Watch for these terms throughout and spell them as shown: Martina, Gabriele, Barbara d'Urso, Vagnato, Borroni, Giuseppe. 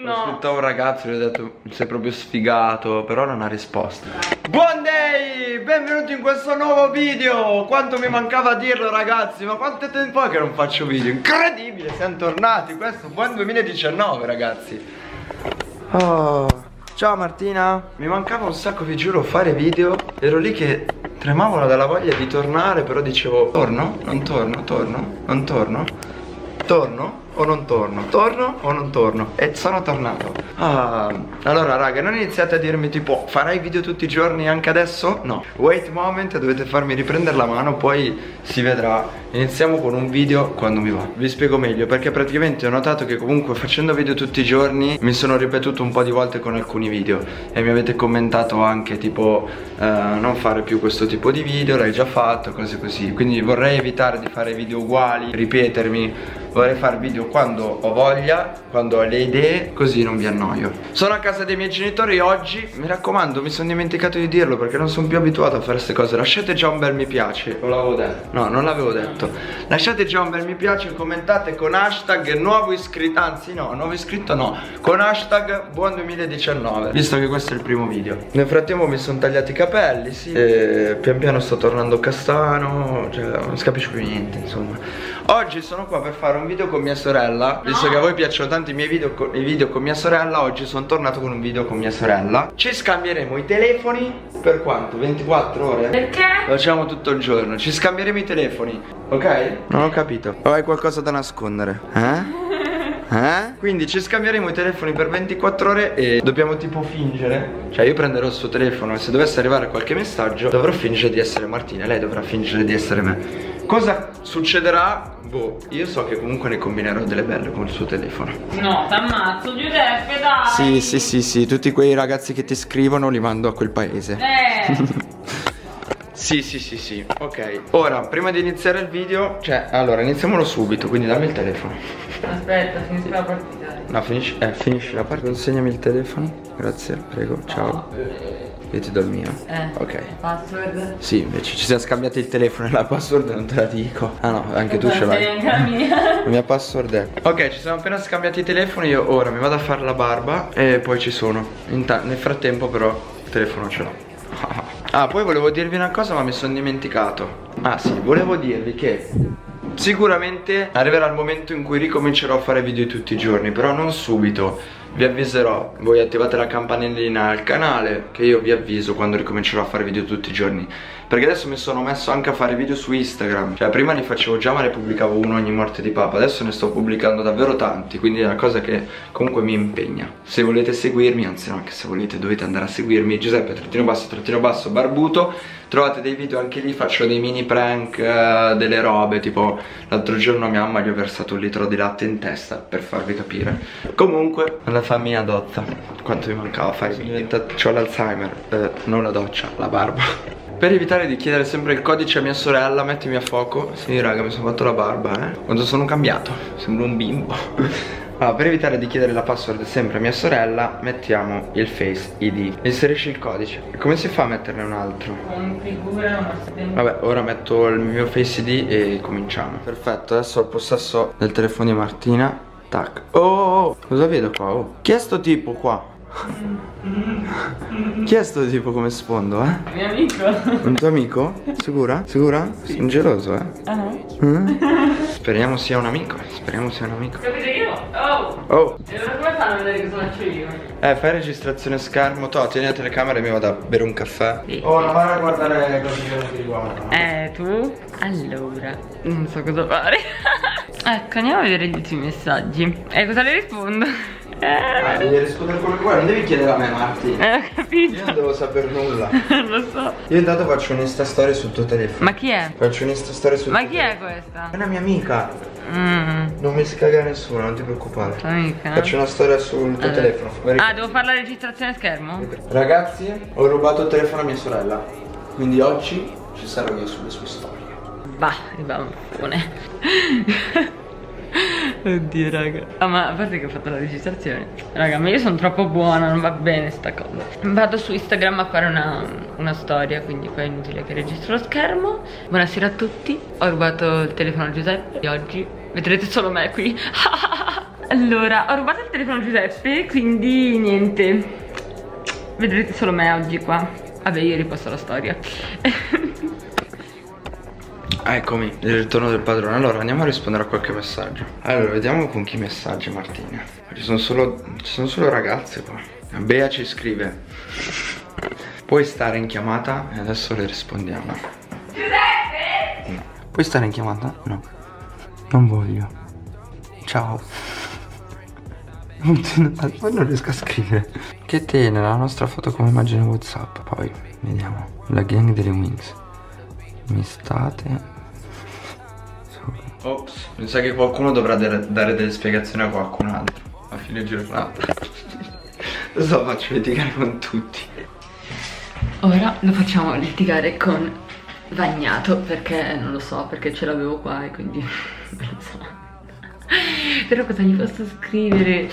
No. Ho ascoltato un ragazzo e gli ho detto: sei proprio sfigato, però non ha risposto. Buon day, benvenuti in questo nuovo video. Quanto mi mancava dirlo, ragazzi, ma quanto tempo è che non faccio video? Incredibile, siamo tornati. Questo è un buon 2019, ragazzi. Oh. Ciao Martina, mi mancava un sacco, vi giuro, fare video. Ero lì che tremavano dalla voglia di tornare, però dicevo: torno? Non torno? Torno? Non torno? Torno o non torno? Torno o non torno? E sono tornato. Ah, allora raga, non iniziate a dirmi tipo: farai video tutti i giorni anche adesso? No. Wait moment, dovete farmi riprendere la mano, poi si vedrà. Iniziamo con un video quando mi va. Vi spiego meglio, perché praticamente ho notato che comunque facendo video tutti i giorni mi sono ripetuto un po' di volte con alcuni video. E mi avete commentato anche tipo non fare più questo tipo di video, l'hai già fatto, cose così. Quindi vorrei evitare di fare video uguali, ripetermi. Vorrei fare video quando ho voglia, quando ho le idee, così non vi annoio. Sono a casa dei miei genitori oggi. Mi raccomando, mi sono dimenticato di dirlo perché non sono più abituato a fare queste cose. Lasciate già un bel mi piace. O l'avevo detto? No, non l'avevo detto. Lasciate già un bel mi piace, commentate con hashtag nuovo iscritto. Anzi no, nuovo iscritto no, con hashtag buon 2019, visto che questo è il primo video. Nel frattempo mi sono tagliati i capelli, sì, e pian piano sto tornando castano. Cioè non si capisce più niente, insomma. Oggi sono qua per fare un video con mia sorella. Visto che a voi piacciono tanto i miei video con, mia sorella, oggi sono tornato con un video con mia sorella. Ci scambieremo i telefoni per quanto? 24 ore? Perché? Lo facciamo tutto il giorno, ci scambieremo i telefoni, ok? Non ho capito. O hai qualcosa da nascondere? Eh? Quindi ci scambieremo i telefoni per 24 ore e dobbiamo tipo fingere. Cioè io prenderò il suo telefono e se dovesse arrivare qualche messaggio dovrò fingere di essere Martina e lei dovrà fingere di essere me. Cosa succederà? Boh, io so che comunque ne combinerò delle belle con il suo telefono. No, t'ammazzo Giuseppe, dai. Sì, sì, sì, sì, tutti quei ragazzi che ti scrivono li mando a quel paese. Sì, sì, sì, sì, ok. Ora, prima di iniziare il video, cioè, allora, iniziamolo subito, quindi dammi il telefono. Aspetta, finisci la partita. No, finisci la partita. Consegnami il telefono, grazie, prego, ciao. Io ti do il mio. Ok. Password? Sì, invece ci siamo scambiati il telefono e la password non te la dico. Ah no, anche tu ce l'hai. Anche la mia. La mia password è. Ok, ci siamo appena scambiati i telefoni. Io ora mi vado a fare la barba e poi ci sono. Nel frattempo però il telefono ce l'ho. Ah, poi volevo dirvi una cosa ma mi sono dimenticato. Ah sì, volevo dirvi che sicuramente arriverà il momento in cui ricomincerò a fare video tutti i giorni, però non subito. Vi avviserò, voi attivate la campanellina al canale che io vi avviso quando ricomincerò a fare video tutti i giorni. Perché adesso mi sono messo anche a fare video su Instagram. Cioè prima ne facevo già ma ne pubblicavo uno ogni morte di papa. Adesso ne sto pubblicando davvero tanti, quindi è una cosa che comunque mi impegna. Se volete seguirmi, anzi no, anche se volete dovete andare a seguirmi Giuseppe __, barbuto. Trovate dei video anche lì, faccio dei mini prank, delle robe. Tipo l'altro giorno a mia mamma gli ho versato 1 litro di latte in testa, per farvi capire. Comunque la famiglia adotta. Quanto mi mancava fare video. C'ho l'Alzheimer, non la doccia, la barba. Per evitare di chiedere sempre il codice a mia sorella, mettimi a fuoco. Sì raga, mi sono fatto la barba, eh. Quando sono cambiato, sembro un bimbo. Allora, per evitare di chiedere la password sempre a mia sorella, mettiamo il Face ID. Inserisci il codice. E come si fa a metterne un altro? Vabbè, ora metto il mio Face ID e cominciamo. Perfetto, adesso ho il possesso del telefono di Martina. Tac. Oh, cosa vedo qua? Oh. Chi è sto tipo qua? Chi è sto tipo come sfondo, eh? Un mio amico. Un tuo amico? Sicura? Sicura? Sì. Sono geloso, eh? Ah no. Speriamo sia un amico. Speriamo sia un amico. Capite io? Oh. Oh. E allora come fanno a vedere che sono io? Fai registrazione schermo. Toh, tieni la telecamera e mi vado a bere un caffè. Sì. Oh, non vado a guardare le cose che ti riguardano. Tu? Allora, non so cosa fare. Ecco, andiamo a vedere gli ultimi messaggi. E cosa le rispondo? Devi rispondere come vuoi, non devi chiedere a me Martina. Ho capito. Io non devo sapere nulla. Lo so. Io intanto faccio un'insta story sul tuo telefono. Ma chi è? Faccio un'insta story sul tuo telefono. Ma chi è questa? È una mia amica. Non mi scaga nessuno, non ti preoccupare. Tua amica? Faccio una storia sul tuo telefono. Devo fare la registrazione schermo? Ragazzi, ho rubato il telefono a mia sorella. Quindi oggi ci sarò io sulle sue storie. Bah, il bambone. Oddio raga. Ah, ma a parte che ho fatto la registrazione. Raga, ma io sono troppo buona, non va bene sta cosa. Vado su Instagram a fare una storia, quindi poi è inutile che registro lo schermo. Buonasera a tutti. Ho rubato il telefono a Giuseppe e oggi vedrete solo me qui. Allora, ho rubato il telefono a Giuseppe, quindi niente, vedrete solo me oggi qua. Vabbè, io riposto la storia. Ah, eccomi, il ritorno del padrone. Allora, andiamo a rispondere a qualche messaggio. Allora, vediamo con chi messaggi, Martina. Ci sono solo ragazze qua. Bea ci scrive: puoi stare in chiamata? E adesso le rispondiamo. Giuseppe? No. Puoi stare in chiamata? No. Non voglio. Ciao. Poi non riesco a scrivere. Che tiene la nostra foto come immagine WhatsApp. Poi vediamo. La gang delle Wings. Mi state. Ops, mi sa che qualcuno dovrà dare delle spiegazioni a qualcun altro a fine giornata. Lo so, faccio litigare con tutti. Ora lo facciamo litigare con Vagnato, perché non lo so, perché ce l'avevo qua e quindi non lo so. Però cosa gli posso scrivere?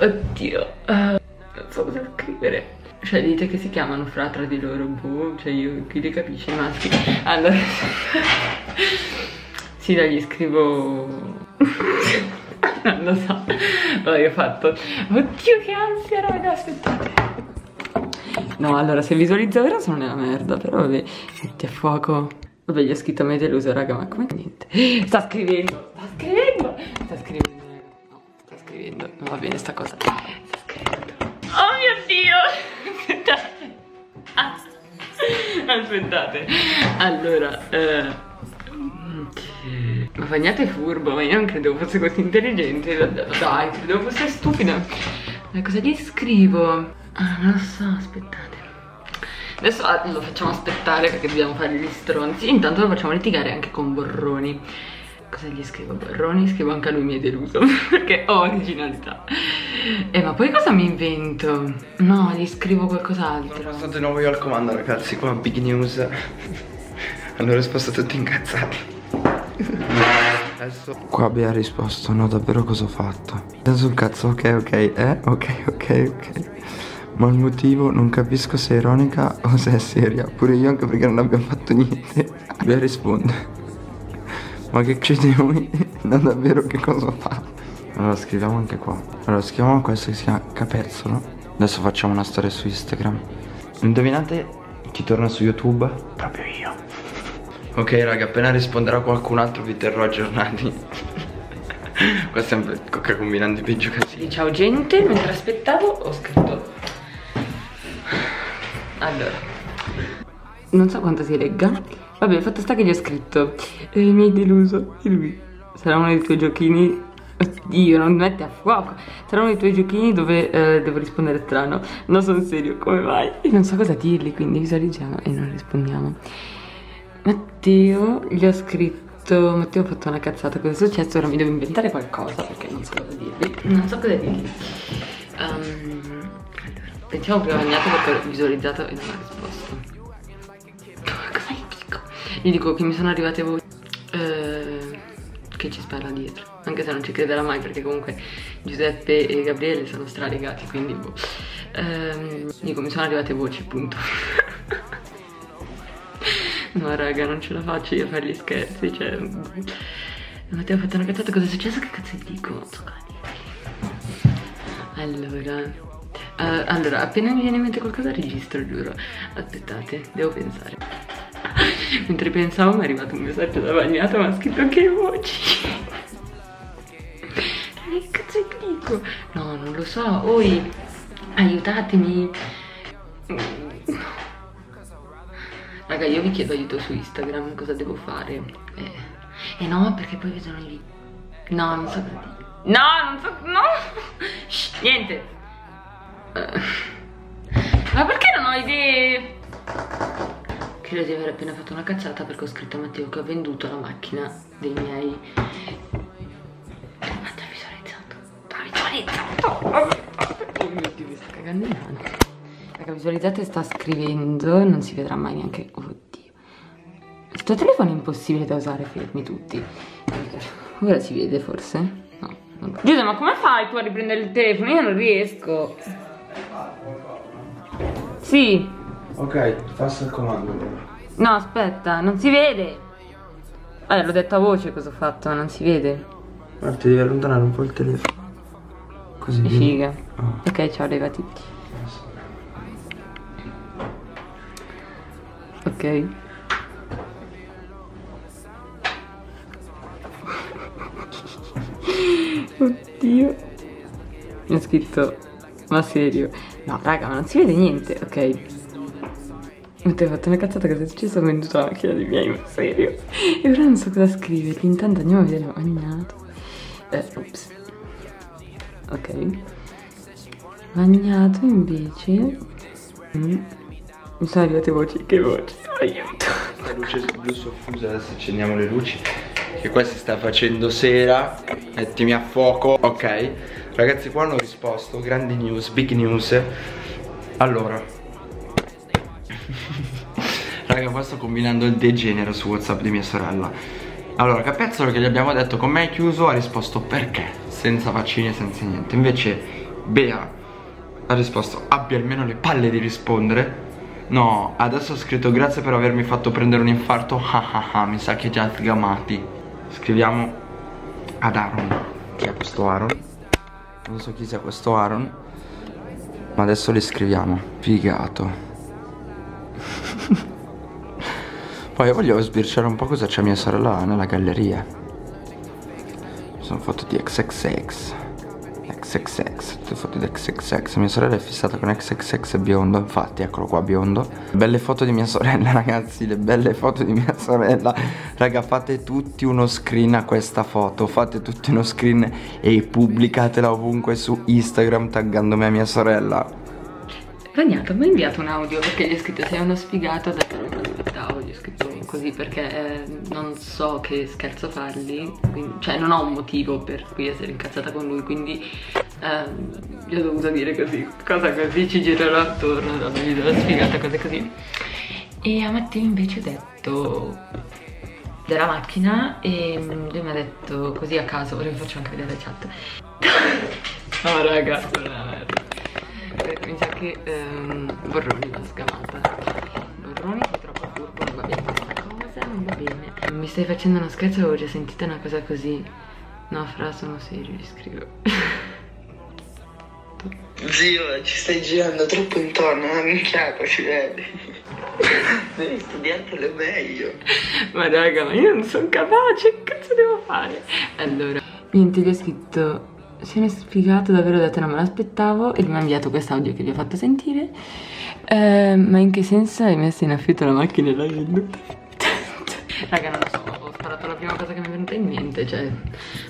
Oddio, non so cosa scrivere. Cioè, dite che si chiamano fra di loro, boh. Cioè, io chi li capisce i maschi? Allora sì, dai, gli scrivo. Non lo so. No, io ho fatto. Oddio, che ansia, raga, aspettate. No, allora, se visualizzo ora sono nella merda. Però vabbè, metti a fuoco. Vabbè, gli ho scritto me deluso, raga, ma come niente. Sta scrivendo, sta scrivendo, sta scrivendo, raga. No, sta scrivendo, non va bene sta cosa. Sta scrivendo. Oh mio Dio! Aspettate. Ah. Aspettate. Allora, ma Vagnato è furbo, ma io non credevo fosse così intelligente. Dai, credevo fosse stupida. Ma cosa gli scrivo? Ah, non lo so, aspettate. Adesso lo facciamo aspettare perché dobbiamo fare gli stronzi. Intanto lo facciamo litigare anche con Borroni. Cosa gli scrivo? Borroni? Scrivo anche a lui mi è deluso perché ho originalità. Ma poi cosa mi invento? No, gli scrivo qualcos'altro. Sono passato di nuovo io al comando, ragazzi. Qua big news. Hanno risposto tutti incazzati. Adesso qua Bea ha risposto: no, davvero cosa ho fatto? Adesso il cazzo, ok, ok. Ma il motivo non capisco se è ironica o se è seria. Pure io, anche perché non abbiamo fatto niente. Bea risponde: ma che c'è noi? Non davvero che cosa fa? Allora scriviamo anche qua. Allora scriviamo questo che si chiama Capezzolo. Adesso facciamo una storia su Instagram. Indovinate chi torna su YouTube? Proprio io. Ok raga, appena risponderà qualcun altro vi terrò aggiornati. Qua sempre combinando i peggio casini. Ciao gente, mentre aspettavo ho scritto. Allora, non so quanto si legga. Vabbè, fatto sta che gli ho scritto mi hai deluso. E lui: sarà uno dei tuoi giochini. Oddio, non metti a fuoco. Sarà uno dei tuoi giochini dove devo rispondere strano. No, sono serio, come mai? E non so cosa dirgli, quindi visualizziamo e non rispondiamo. Matteo, gli ho scritto: Matteo, ho fatto una cazzata, cosa è successo? Ora mi devo inventare qualcosa perché non so cosa dirvi. Non so cosa dirvi. Allora, pensiamo prima Vagnato perché ho visualizzato e non ha risposto. Cosa gli dico? Gli dico che mi sono arrivate voi. Che ci spara dietro. Anche se non ci crederà mai perché comunque Giuseppe e Gabriele sono stralegati, quindi boh. Dico mi sono arrivate voci, punto. No raga, non ce la faccio io a fare gli scherzi, cioè. Matteo ha fatto una cazzata, cosa è successo? Che cazzo dico? Non so cosa dire. Allora, appena mi viene in mente qualcosa registro, giuro. Aspettate, devo pensare. Mentre pensavo mi è arrivato un messaggio da Vagnato, ma ha scritto che voci. Che cazzo dico? No, non lo so. Oi, aiutatemi. Raga, io vi chiedo aiuto su Instagram, cosa devo fare? No, perché poi vi sono lì. No, non so cosa dire. No, non so, no. Shh, niente. Ma perché non ho idee? Credo di aver appena fatto una cazzata perché ho scritto a Matteo che ho venduto la macchina dei miei. Ma t'ha visualizzato. T'ha visualizzato. Oh mio Dio, mi sta cagando in mano. Raga, visualizzate, sta scrivendo, non si vedrà mai neanche. Oddio, sto telefono è impossibile da usare, fermi tutti. Ora si vede forse? No, non... Giuseppe, ma come fai tu a riprendere il telefono? Io non riesco. Sì. Ok, passa il comando. No, aspetta, non si vede. L'ho detto a voce cosa ho fatto, non si vede. Guarda, ti devi allontanare un po' il telefono. Così. Figa. Oh. Ok, ciao, arrivati. Ok. Oddio. Mi ha scritto, ma serio? No, raga, ma non si vede niente, ok. Mi hai fatto una cazzata, cosa è successo? Ho venduto la macchina dei miei, ma serio. E ora non so cosa scriverti, intanto andiamo a vedere Vagnato. Ops. Ok. Vagnato invece. Mi sono arrivate voci, che voci? Aiuto. La luce blu soffusa, adesso accendiamo le luci. Che qua si sta facendo sera. Mettimi a fuoco. Ok. Ragazzi, qua hanno risposto. Grandi news, big news. Allora. Raga, qua sto combinando il degenero su WhatsApp di mia sorella. Allora, capezzolo che gli abbiamo detto con me è chiuso, ha risposto perché? Senza vaccini e senza niente. Invece Bea ha risposto abbia almeno le palle di rispondere. No, adesso ho scritto grazie per avermi fatto prendere un infarto. Mi sa che già sgamati. Scriviamo ad Aaron. Chi è questo Aaron? Non so chi sia questo Aaron, ma adesso li scriviamo. Figato. Poi voglio sbirciare un po' cosa c'è mia sorella nella galleria. Sono foto di XXX. XXX, tutte foto di XXX. Mia sorella è fissata con XXX e biondo. Infatti, eccolo qua, biondo. Belle foto di mia sorella, ragazzi. Le belle foto di mia sorella. Raga, fate tutti uno screen a questa foto. Fate tutti uno screen e pubblicatela ovunque su Instagram taggandomi a mia sorella. Vagnato mi ha inviato un audio perché gli ho scritto sei uno sfigato, ha detto non aspettavo, gli ho scritto così perché non so che scherzo fargli, quindi, cioè non ho un motivo per cui essere incazzata con lui, quindi gli ho dovuto dire così, cosa così ci girerò attorno, dammi della sfigata, cose così. E a Matteo invece ho detto della macchina e lui mi ha detto così a caso, ora vi faccio anche vedere la chat. No raga, mi sa che Borroni l'ha sgamata. Borroni è troppo furbo, non va bene questa cosa, non va bene. Mi stai facendo uno scherzo, avevo già sentito una cosa così. No fra, sono serio, gli scrivo. Zio, ci stai girando troppo intorno, una minchiata si vede. Devi studiartelo meglio. Ma raga, ma io non sono capace, che cazzo devo fare? Allora, niente, gli ho scritto se ne è spiegato davvero, ho detto non me l'aspettavo e mi ha inviato quest'audio che vi ho fatto sentire. Ma in che senso hai messo in affitto la macchina e l'hai venduta? Raga, non lo so, ho sparato la prima cosa che mi è venuta in mente, cioè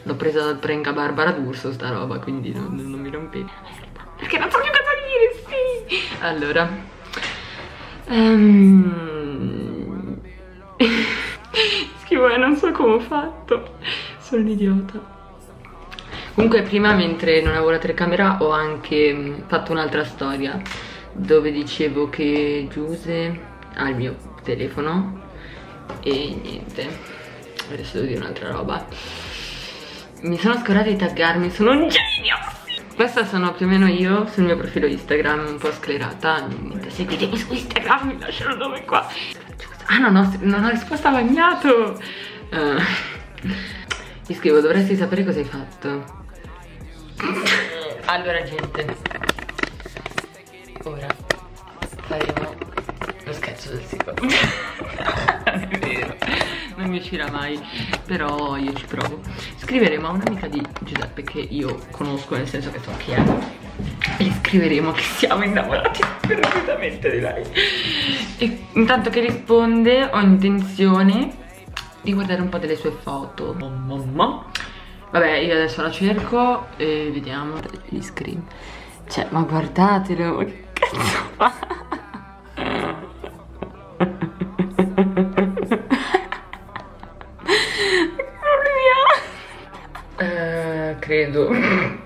l'ho presa dal prank a Barbara d'Urso sta roba, quindi non mi rompevi. Perché non so più cosa dire, sì! Allora scrivo e non so come ho fatto, sono un idiota. Comunque prima, mentre non avevo la telecamera, ho anche fatto un'altra storia dove dicevo che Giuse ha il mio telefono e niente, adesso devo dire un'altra roba. Mi sono scordata di taggarmi, sono un genio! Questa sono più o meno io sul mio profilo Instagram, un po' sclerata, niente, seguitemi su Instagram, mi lascio il nome qua. Ah no, non ho risposto a Vagnato! Ti scrivo, dovresti sapere cosa hai fatto. Allora gente, ora faremo lo scherzo del sito. Non è vero, non mi uscirà mai, però io ci provo. Scriveremo a un'amica di Giuseppe che io conosco, nel senso che so chi è, e scriveremo che siamo innamorati perdutamente di lei. E intanto che risponde ho intenzione di guardare un po' delle sue foto. Vabbè, io adesso la cerco e vediamo gli screen. Cioè, ma guardatelo, ma che cazzo fa? Che problemi ha? Credo. Non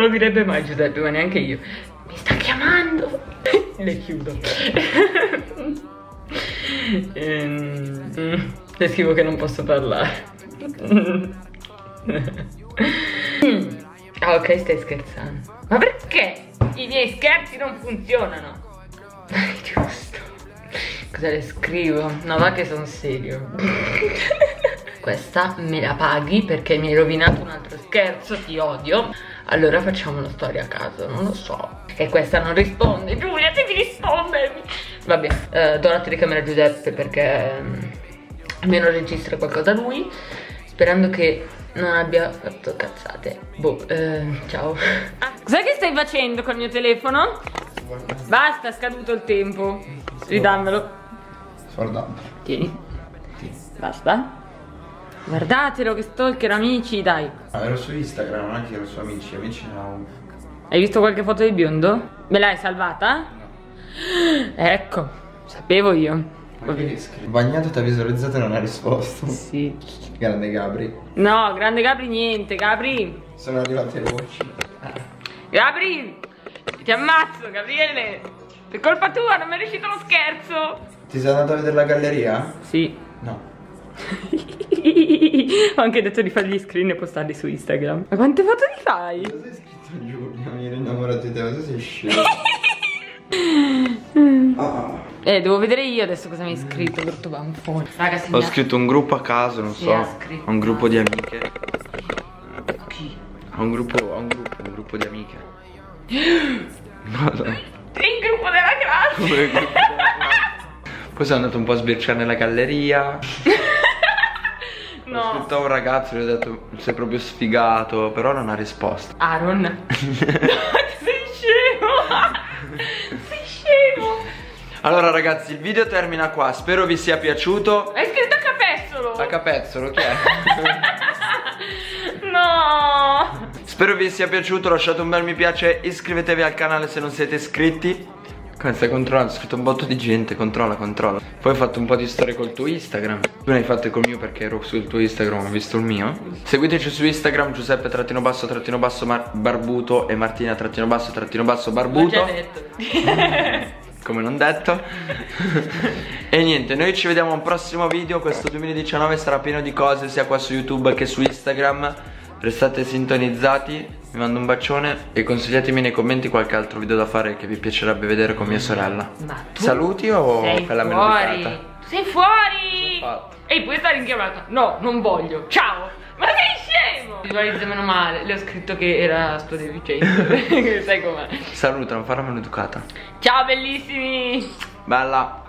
lo direbbe mai Giuseppe, ma neanche io. Mi sta chiamando. Le chiudo. Le scrivo che non posso parlare. Ah ok, stai scherzando. Ma perché i miei scherzi non funzionano? Giusto. Cosa le scrivo? No va che sono serio. Questa me la paghi perché mi hai rovinato un altro scherzo, ti odio. Allora facciamo una storia a caso, non lo so. E questa non risponde. Giulia, devi rispondermi. Vabbè, do la telecamera a Giuseppe perché almeno registra qualcosa lui, sperando che non abbia fatto cazzate. Boh, ciao. Ah, cos'è che stai facendo col mio telefono? Basta, è scaduto il tempo. Ridammelo. Tieni. Basta. Guardatelo che stalker, amici, dai. Ah, ero su Instagram, non è che ero su amici, amici no. Hai visto qualche foto di biondo? Me l'hai salvata? No. Ecco, sapevo io. Ma che rischio? Vagnato ti ha visualizzato e non ha risposto. Sì. Grande Gabri. No, grande Gabri niente, Gabri. Sono arrivate le voci. Gabri, ti ammazzo, Gabriele. Per colpa tua non mi è riuscito lo scherzo. Ti sei andato a vedere la galleria? Sì. No. Ho anche detto di fare gli screen e postarli su Instagram. Ma quante foto ti fai? Cosa hai scritto Giulia? Mi ero innamorato di te, cosa sei scemo? Devo vedere io adesso cosa mi hai scritto, brutto banfone. Ho scritto un gruppo a caso, non so. Un gruppo di amiche. A chi? A un gruppo di amiche. No, no. Il gruppo della classe. Poi sono andato un po' a sbirciare nella galleria. No. Ho scritto a un ragazzo, gli ho detto sei proprio sfigato, però non ha risposto. Aaron. No, sei scemo. Sei scemo. Allora ragazzi, il video termina qua, spero vi sia piaciuto. Hai scritto a capezzolo. A capezzolo, chi è? No. Spero vi sia piaciuto, lasciate un bel mi piace, iscrivetevi al canale se non siete iscritti. Stai controllando, ho scritto un botto di gente, controlla, controlla. Poi ho fatto un po' di storie col tuo Instagram. Tu ne hai fatte col mio perché ero sul tuo Instagram, ho visto il mio. Seguiteci su Instagram, Giuseppe ___, barbuto e Martina ___, barbuto. L'ho già detto. Come non detto. E niente, noi ci vediamo a un prossimo video. Questo 2019 sarà pieno di cose, sia qua su YouTube che su Instagram. Restate sintonizzati, vi mando un bacione e consigliatemi nei commenti qualche altro video da fare che vi piacerebbe vedere con mia sorella. Ma tu saluti o sei fai la melodicata? Sei fuori! E puoi stare in chiamata? No, non voglio. Ciao! Ma sei scemo! Visualizza meno male, le ho scritto che era sto deficiente. Sai com'è. Saluta, non farla maleducata. Ciao bellissimi! Bella!